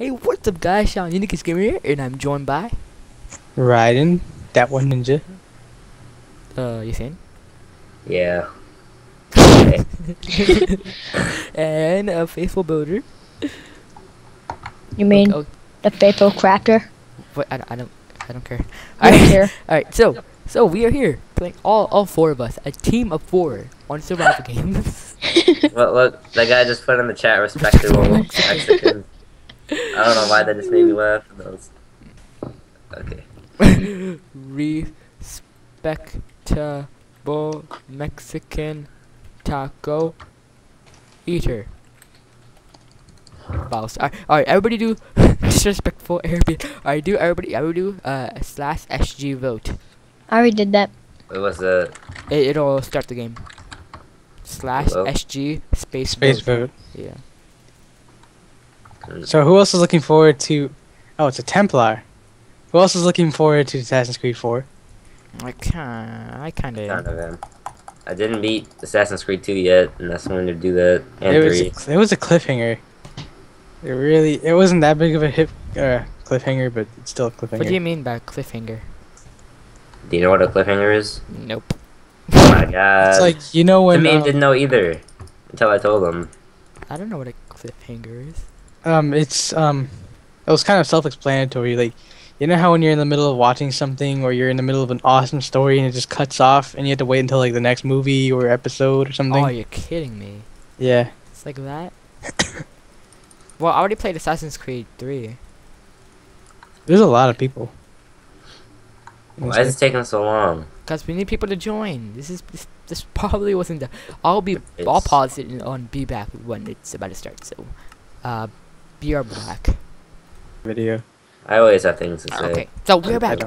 Hey, what's up guys, Sean Uniqueish Gamer here, and I'm joined by... Ryden, that one ninja. You saying? Yeah. And a faithful builder. You mean a faithful crafter? What? I don't care. Alright, so we are here playing all four of us, a team of four on survival games. Look, that guy just put in the chat respectable Mexican. I don't know why that just made me laugh. Okay. Respectable Mexican taco eater. Bows. Alright, everybody do disrespectful Airbnb. Alright, do everybody do /SG vote. I already did that. It was it'll start the game. /SG space vote. Yeah. So who else is looking forward to... Oh, it's a Templar. Who else is looking forward to Assassin's Creed 4? I kind of am. I didn't beat Assassin's Creed 2 yet, and that's when to do that. And it was a cliffhanger. It wasn't that big of a cliffhanger, but it's still a cliffhanger. What do you mean by cliffhanger? Do you know what a cliffhanger is? Nope. Oh my god. It's like, you know when... The man didn't know either, until I told him. I don't know what a cliffhanger is. It was kind of self-explanatory. Like, you know how when you're in the middle of watching something, or you're in the middle of an awesome story and it just cuts off, and you have to wait until like the next movie or episode or something. Oh, you're kidding me. Yeah. It's like that. Well, I already played Assassin's Creed 3. There's a lot of people. Why is it taking so long? Because we need people to join. This probably wasn't the. I'll pause it and be back when it's about to start. So, BR Black. Video. I always have things to say. Okay, so we're back.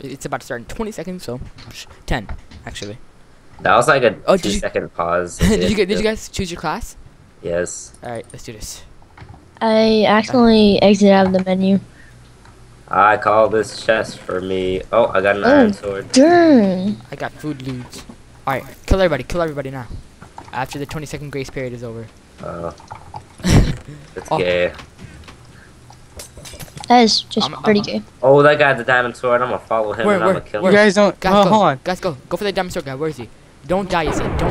It's about to start in 20 seconds, so 10 actually. That was like a 2-second pause. Did you guys choose your class? Yes. All right, let's do this. I accidentally exited out of the menu. I call this chest for me. Oh, I got an iron sword. Darn. I got food loot. All right, kill everybody now. After the 20-second grace period is over. Oh. That's gay. That is just pretty gay. Oh, that guy had the diamond sword. I'm gonna follow him and I'm gonna kill him. You guys don't. Guys, go. Hold on. Guys, go. Go for the diamond sword guy. Where is he? Don't die, you see. Don't.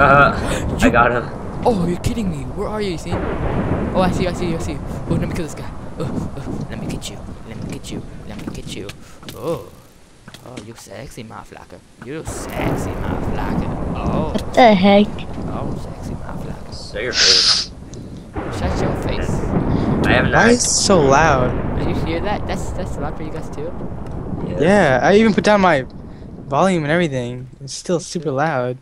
I got him. Oh, you're kidding me. Where are you, you see? Oh, I see you. Oh, let me kill this guy. Oh, let me get you. Oh, you sexy, my flacker. You sexy, my flacker. Oh. What the heck? Oh, sexy, my flacker. Say your face. Shut your face. I am not. Why is it so loud? Did you hear that? That's loud for you guys too? Yes. Yeah, I even put down my volume and everything. It's still super loud.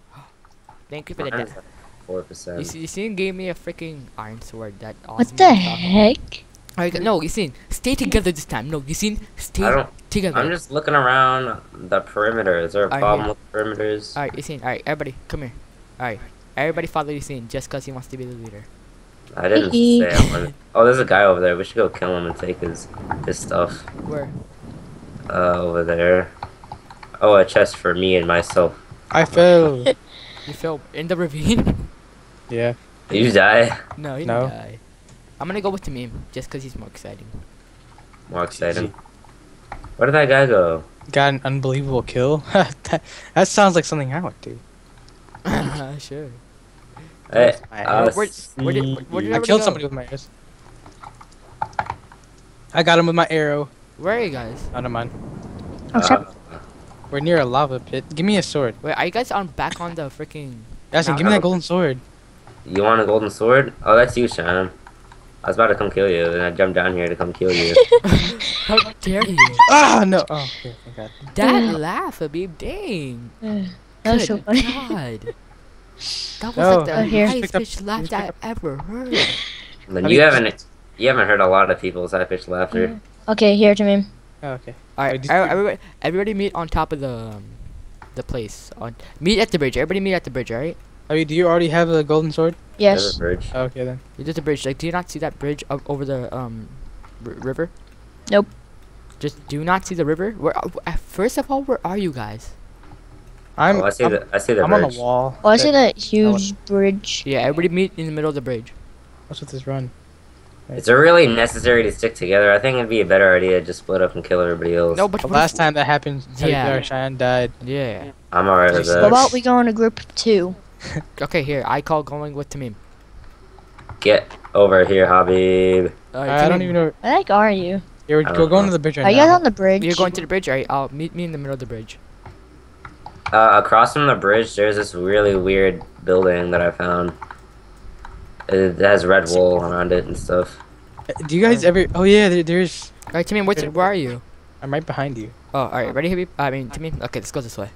Thank you for the death. 4%. You seen gave me a freaking iron sword. That awesome. What the heck? Alright, no, you seen. Stay together this time. No, you seen. Stay together. I'm just looking around the perimeter. Is there a problem with perimeters? Alright, you seen. Alright, everybody, come here. Alright, everybody follow you seen just because he wants to be the leader. I didn't say I wanted. Oh, there's a guy over there. We should go kill him and take his stuff. Where? Over there. Oh, a chest for me and myself. I fell. You fell in the ravine? Yeah. Did you die? No, you didn't die. I'm gonna go with the meme just because he's more exciting. More exciting? Where did that guy go? Got an unbelievable kill? that sounds like something I would do. Sure. Hey, where did I killed somebody with my arrows. I got him with my arrow. Where are you guys? Oh, no, mine. We're near a lava pit. Give me a sword. Wait, are you guys back on the freaking... Guys, give me that golden sword. You want a golden sword? Oh, that's you, Shannon. I was about to come kill you, and I jumped down here to come kill you. How dare you? Ah, no. Oh, okay, I got it. That laugh, Habib. Dang. That was so funny. God. That was like the highest pitch laugh I've ever heard. Then you haven't heard a lot of people's high pitched laughter. Okay, here to me. Oh, okay. All right. Everybody meet on top of the place. Meet at the bridge. Everybody meet at the bridge. All right. I mean, do you already have a golden sword? Yes. Bridge. Oh, okay then. You did the bridge. Like, do you not see that bridge up over the river? Nope. Just do not see the river. First of all, where are you guys? I see the bridge. I'm on the wall. Oh, I see that huge bridge. Yeah, everybody meet in the middle of the bridge. What's with this run? It's really necessary to stick together. I think it'd be a better idea to just split up and kill everybody else. No, but last time that happened, yeah, Cheyenne died. Yeah. I'm alright with that. How about we go in a group of two? Okay, here. I call going with Tamim. Get over here, Habib. I don't even know. Where the heck are you? You're going to the bridge right now. Are you guys on the bridge? You're going to the bridge? Alright, I'll meet me in the middle of the bridge. Across from the bridge, there's this really weird building that I found. It has red wool around it and stuff. Do you guys ever... Oh, yeah, there's... Alright, Tamim, where are you? I'm right behind you. Oh, alright, ready, Habib? I mean, Tamim? Okay, let's go this way.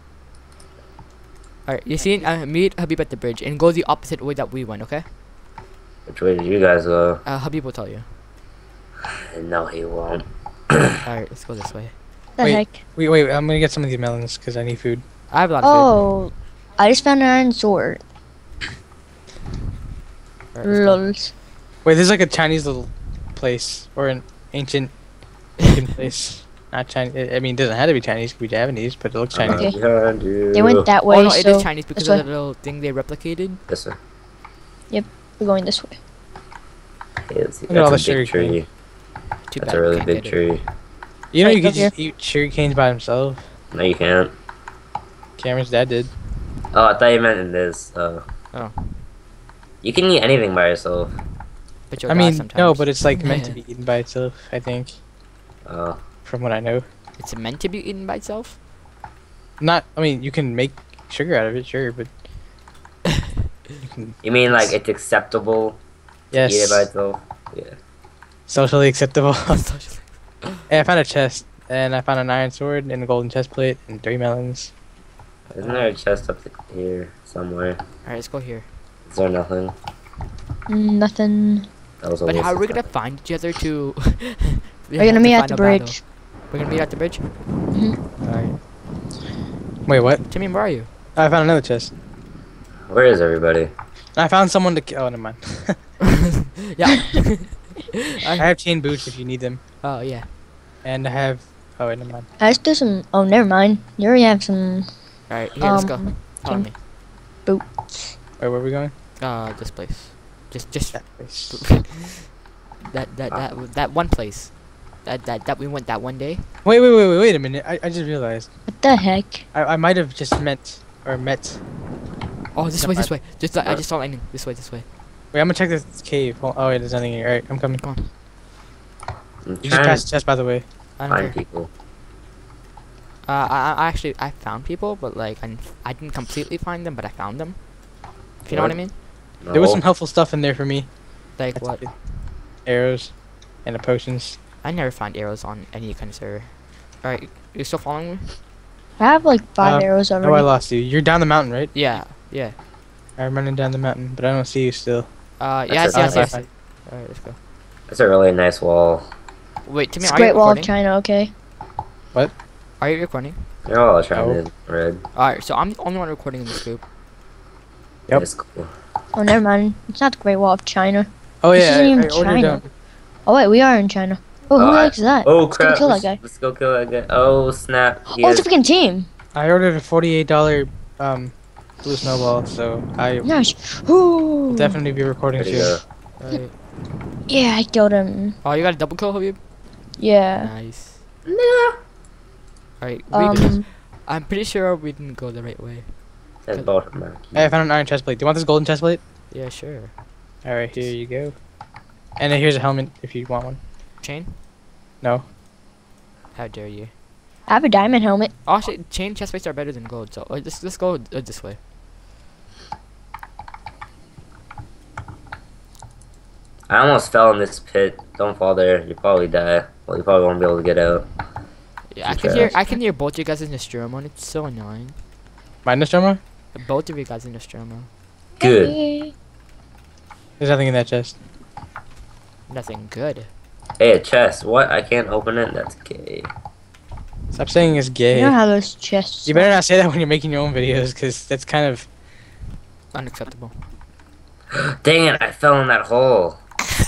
Alright, you see, meet Habib at the bridge and go the opposite way that we went, okay? Which way did you guys go? Habib will tell you. No, he won't. Alright, let's go this way. Wait, I'm gonna get some of these melons because I need food. I have a lot of food. Oh, I just found an iron sword. Right, Lols. Wait, this is like a Chinese little place or an ancient place. Not Chinese. I mean, it doesn't have to be Chinese. It could be Japanese, but it looks Chinese. Okay. They went that way. Oh no, it is Chinese because of the little thing they replicated. Yes, sir. Yep, we're going this way. Hey, let's see. Look at all the sugar cane. That's a really big tree. You know, you can just eat sugar canes by himself. No, you can't. Cameron's dad did. Oh, I thought you meant in this. Oh. You can eat anything by yourself. But I mean, no, but it's like meant to be eaten by itself, I think. Oh. From what I know. It's meant to be eaten by itself? Not, I mean, you can make sugar out of it, sure, but... You mean like it's acceptable to eat it by itself? Yeah. Socially acceptable. Hey, I found a chest, and I found an iron sword, and a golden chest plate, and 3 melons. Isn't there a chest up here somewhere? Alright, let's go here. Is there nothing? Nothing. But how are we gonna find each other to... We're gonna meet at the bridge. We're gonna meet at the bridge? Mm-hmm. Alright. Wait, what? Tamim, where are you? I found another chest. Where is everybody? I found someone to kill. Oh, never mind. Yeah. I have chain boots if you need them. Oh, yeah. And I have... Oh, wait, never mind. Let's do some... Oh, never mind. You already have some... Alright, here, let's go. Follow me. Boots. Wait, where are we going? This place. Just... That place. that one place. That we went that one day. Wait a minute. I just realized. What the heck? I might have just met. Oh, this way. Just I just saw lightning. This way. Wait, I'm gonna check this cave. Oh wait, there's nothing here. Alright, I'm coming. Come on. You just passed the chest, by the way. I don't care. People. I found people, but like I didn't completely find them, but I found them. If you know what I mean. No. There was some helpful stuff in there for me. Like what? Arrows, and the potions. I never find arrows on any kind of server. Alright, you still following me? I have like 5 arrows already. Oh, I lost you. You're down the mountain, right? Yeah. I'm running down the mountain, but I don't see you still. Yes. Alright, let's go. That's a really nice wall. Wait, Tamim, are you recording? Great Wall of China, okay. What? Are you recording? They're all attracted red. Alright, so I'm the only one recording in this group. Yep. Cool. Oh, never mind. It's not the Great Wall of China. Oh, yeah. This isn't even China. Oh, wait, we are in China. Oh, who likes that? Oh, crap. Let's go kill that guy. Oh, snap. Oh, it's a freaking team. I ordered a $48 Blue Snowball, so I will definitely be recording too. Right. Yeah, I killed him. Oh, you got a double kill, Habib? Yeah. Nice. Nah. Alright, I'm pretty sure we didn't go the right way. That's both, man. Hey, I found an iron chestplate. Do you want this golden chestplate? Yeah, sure. Alright, here you go. And here's a helmet if you want one. Chain? No. How dare you? I have a diamond helmet. Actually, chain chestplates are better than gold, so let's go this way. I almost fell in this pit. Don't fall there. You'll probably die. Well, you probably won't be able to get out. Yeah, I can hear both you guys in Nostromo, and it's so annoying. My Nostromo? Both of you guys in Nostromo. Good. Hey. There's nothing in that chest. Nothing good. Hey, a chest. What? I can't open it? That's gay. Stop saying it's gay. You know how those chests... You better not say that when you're making your own videos, because that's kind of... unacceptable. Dang it, I fell in that hole.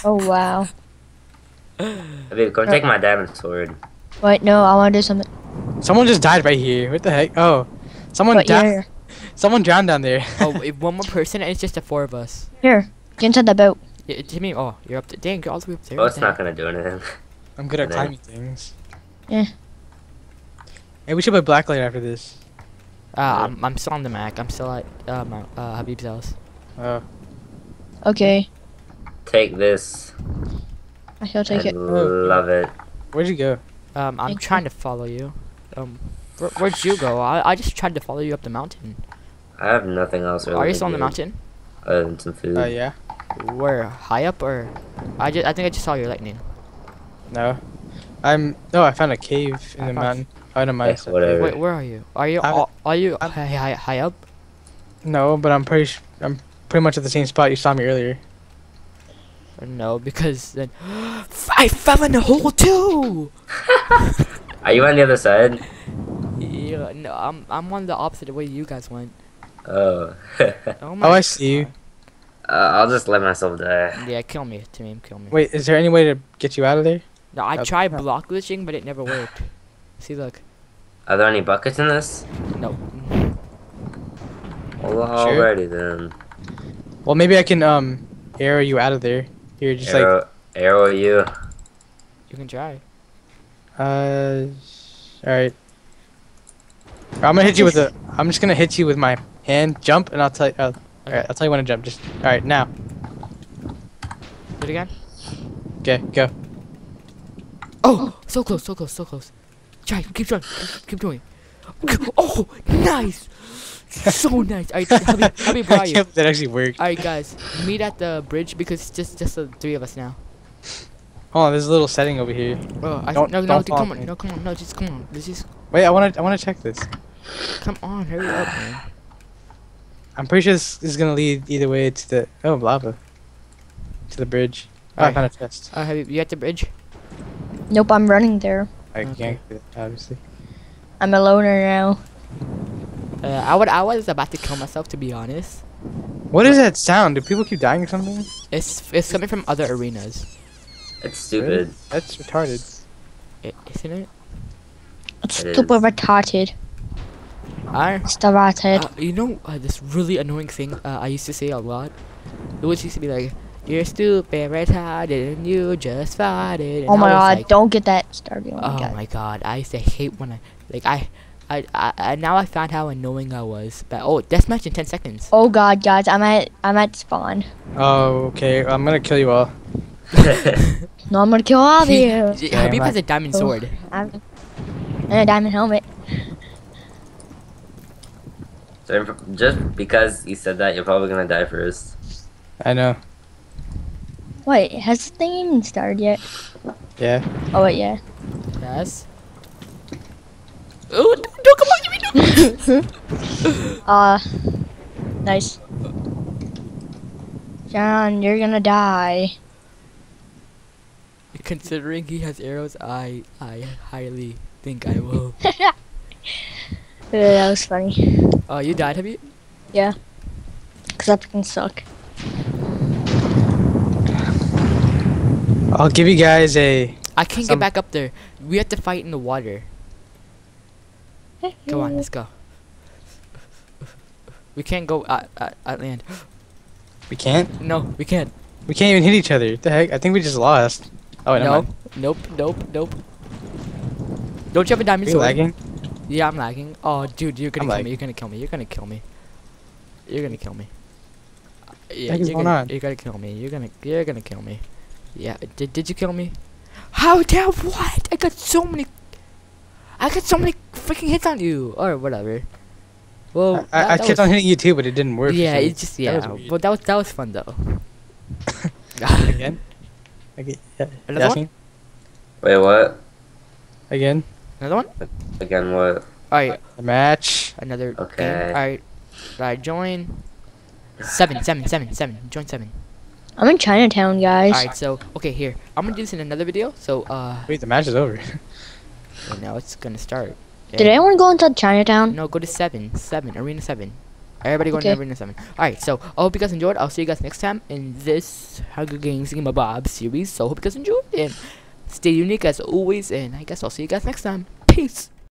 Oh, wow. Habib, come take my diamond sword. Wait, no, I want to do something. Someone just died right here. What the heck? Oh. Someone died. Someone drowned down there. Oh, one more person, and it's just the 4 of us. Here. Get inside the boat. Yeah, Timmy, oh, you're up there. Dang, you're all the way up there. Oh, it's not gonna do anything. I'm good at climbing things. Yeah. Hey, we should play Blacklight after this. I'm still on the Mac. I'm still at my Habib's house. Oh. Okay. Take this. I shall take it. Love it. Where'd you go? I'm trying to follow you. Where'd you go? I just tried to follow you up the mountain. I have nothing else. Really. Are you still on the mountain? Other than some food. Oh yeah. Where? High up or? I think I just saw your lightning. No. No, I found a cave in the mountain. I don't mind. Wait, where are you? Are you high up? No, but I'm pretty much at the same spot you saw me earlier. No, because then I fell in a hole too. Are you on the other side? Yeah, no, I'm on the opposite way you guys went. Oh. Oh, my I see you. I'll just let myself die. Yeah, kill me, Timmy, kill me. Wait, is there any way to get you out of there? No, I tried block glitching, but it never worked. See, look. Are there any buckets in this? No. Well, alrighty then. Well, maybe I can arrow you out of there. You're just arrow you. You can try. Alright. I'm gonna hit you with a. I'm just gonna hit you with my hand. Jump, and I'll tell you. Alright, I'll tell you when to jump. Just alright now. Do it again. Okay, go. Oh, so close, so close, so close. Try, keep trying, keep doing. Oh, nice. So nice. Alright, Hubby, how are you? That actually worked. Alright, guys, meet at the bridge because it's just the three of us now. Oh, there's a little setting over here. Oh, come on. This is. Wait, I wanna check this. Come on, hurry up, man. I'm pretty sure this is gonna lead either way to the lava, to the bridge. Oh, I found a chest. You at the bridge? Nope, I'm running there. I can't do that, obviously. I'm a loner now. I was about to kill myself, to be honest. What is that sound? Do people keep dying or something? It's coming from other arenas. That's stupid. Really? That's retarded. Isn't it? It's super retarded. You know this really annoying thing I used to say a lot? It was used to be like, you're stupid, retarded, and you just farted. Oh my god, like, don't get that started. Oh my god, I used to hate when I like now I found how annoying I was. But oh, deathmatch in 10 seconds. Oh god, guys, I'm at spawn. Oh okay, I'm gonna kill you all. No, I'm gonna kill all of you. Habib has a diamond sword. And a diamond helmet. So just because you said that, you're probably gonna die first. I know. Wait, has the thing even started yet? Yeah. Oh wait, yeah. Yes. Oh, don't come on, Jimmy, don't. Nice. John, you're gonna die. Considering he has arrows, I highly think I will. That was funny. Oh, you died, have you? Yeah. Cause that fucking suck. I'll give you guys a. I can't get back up there. We have to fight in the water. Come on, let's go. We can't go at land. We can't? No, we can't. We can't even hit each other. What the heck? I think we just lost. Oh wait, no. Nope. Don't you have a diamond sword? Are you lagging? Yeah, I'm lagging. Oh, dude, you're gonna kill me. Yeah, you're gonna kill me. Yeah, did you kill me? How dare what? I got so many freaking hits on you, or whatever. Well, I kept on hitting you too, but it didn't work. Yeah, it just Well, that was fun though. Again? Okay. Yeah. Another one? Wait, what? Again? Another one? Again, what? Alright. Match. Another. Okay. Alright. Alright, join. Seven. Join 7. I'm in Chinatown, guys. Alright, so, okay, here. I'm gonna do this in another video, so, Wait, the match is over. Well, now it's gonna start. Yeah. Did anyone go into Chinatown? No, go to 7. 7. Arena 7. Everybody go to Arena 7. Alright, so, I hope you guys enjoyed. I'll see you guys next time in this Hunger Games Game of Bob series. So, hope you guys enjoyed, and stay unique as always, and I guess I'll see you guys next time. Peace!